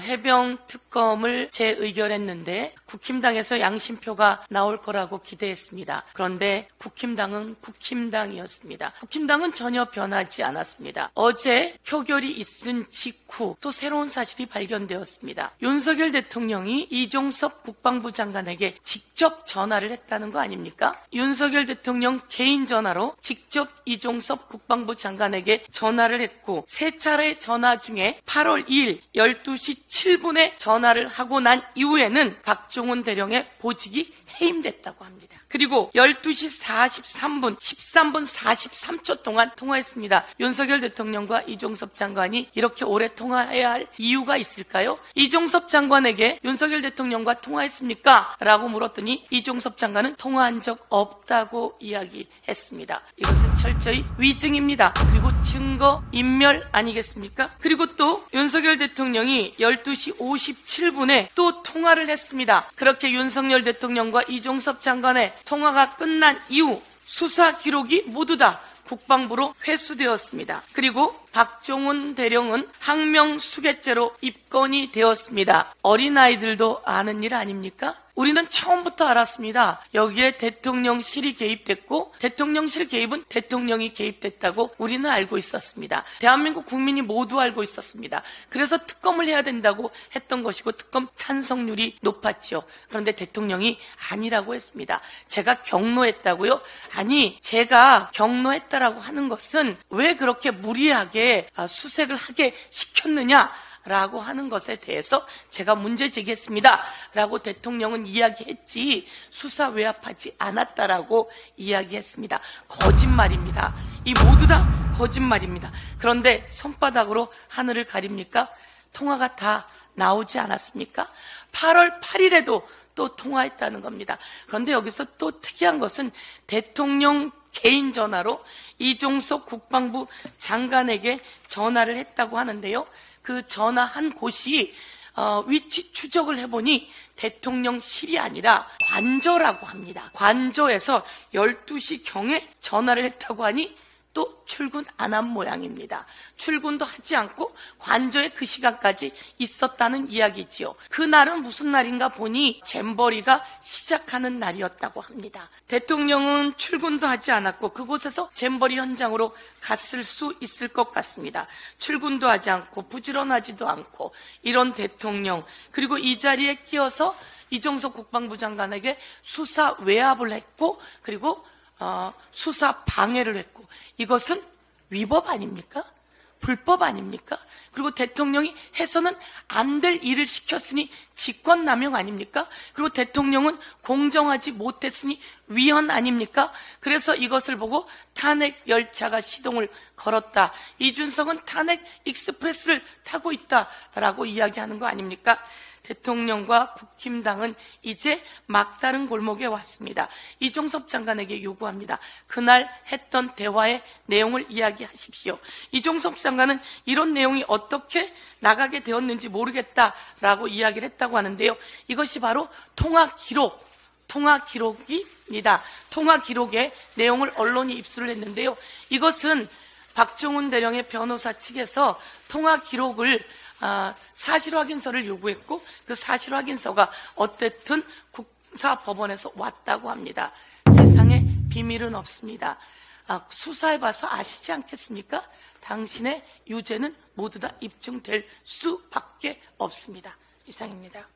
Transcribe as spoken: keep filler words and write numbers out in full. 해병특검을 재의결했는데 국힘당에서 양심표가 나올 거라고 기대했습니다. 그런데 국힘당은 국힘당이었습니다. 국힘당은 전혀 변하지 않았습니다. 어제 표결이 있은 직후 또 새로운 사실이 발견되었습니다. 윤석열 대통령이 이종섭 국방부 장관에게 직접 전화를 했다는 거 아닙니까? 윤석열 대통령 개인 전화로 직접 이종섭 국방부 장관에게 전화를 했고 세 차례 전화 중에 팔월 이일 열두 시 칠 분에 전화를 하고 난 이후에는 박종훈 대령의 보직이 해임됐다고 합니다. 그리고 열두 시 사십삼 분, 십삼 분 사십삼 초 동안 통화했습니다. 윤석열 대통령과 이종섭 장관이 이렇게 오래 통화해야 할 이유가 있을까요? 이종섭 장관에게 윤석열 대통령과 통화했습니까? 라고 물었더니 이종섭 장관은 통화한 적 없다고 이야기했습니다. 이것은 철저히 위증입니다. 그리고 증거 인멸 아니겠습니까? 그리고 또 윤석열 대통령이 열두 시 오십칠 분에 또 통화를 했습니다. 그렇게 윤석열 대통령과 이종섭 장관의 통화가 끝난 이후 수사 기록이 모두 다 국방부로 회수되었습니다. 그리고 박종훈 대령은 항명수괴죄로 입건이 되었습니다. 어린아이들도 아는 일 아닙니까? 우리는 처음부터 알았습니다. 여기에 대통령실이 개입됐고 대통령실 개입은 대통령이 개입됐다고 우리는 알고 있었습니다. 대한민국 국민이 모두 알고 있었습니다. 그래서 특검을 해야 된다고 했던 것이고 특검 찬성률이 높았지요. 그런데 대통령이 아니라고 했습니다. 제가 경로했다고요? 아니, 제가 경로했다라고 하는 것은 왜 그렇게 무리하게 수색을 하게 시켰느냐? 라고 하는 것에 대해서 제가 문제 제기했습니다. 라고 대통령은 이야기했지 수사 외압하지 않았다라고 이야기했습니다. 거짓말입니다. 이 모두 다 거짓말입니다. 그런데 손바닥으로 하늘을 가립니까? 통화가 다 나오지 않았습니까? 팔월 팔일에도 또 통화했다는 겁니다. 그런데 여기서 또 특이한 것은 대통령 개인 전화로 이종섭 국방부 장관에게 전화를 했다고 하는데요. 그 전화한 곳이 어, 위치 추적을 해보니 대통령실이 아니라 관저라고 합니다. 관저에서 열두 시경에 전화를 했다고 하니 또 출근 안 한 모양입니다. 출근도 하지 않고 관저에 그 시간까지 있었다는 이야기지요. 그날은 무슨 날인가 보니 잼버리가 시작하는 날이었다고 합니다. 대통령은 출근도 하지 않았고 그곳에서 잼버리 현장으로 갔을 수 있을 것 같습니다. 출근도 하지 않고 부지런하지도 않고 이런 대통령, 그리고 이 자리에 끼어서 이종섭 국방부 장관에게 수사 외압을 했고 그리고 어, 수사 방해를 했고 이것은 위법 아닙니까? 불법 아닙니까? 그리고 대통령이 해서는 안 될 일을 시켰으니 직권남용 아닙니까? 그리고 대통령은 공정하지 못했으니 위헌 아닙니까? 그래서 이것을 보고 탄핵 열차가 시동을 걸었다. 이준석은 탄핵 익스프레스를 타고 있다라고 이야기하는 거 아닙니까? 대통령과 국힘당은 이제 막다른 골목에 왔습니다. 이종섭 장관에게 요구합니다. 그날 했던 대화의 내용을 이야기하십시오. 이종섭 장관은 이런 내용이 어떻게 나가게 되었는지 모르겠다라고 이야기를 했다고 하는데요. 이것이 바로 통화 기록, 통화 기록입니다. 통화 기록의 내용을 언론이 입수를 했는데요. 이것은 박종훈 대령의 변호사 측에서 통화 기록을 아, 사실 확인서를 요구했고 그 사실 확인서가 어쨌든 군사법원에서 왔다고 합니다. 세상에 비밀은 없습니다. 아, 수사해봐서 아시지 않겠습니까? 당신의 유죄는 모두 다 입증될 수밖에 없습니다. 이상입니다.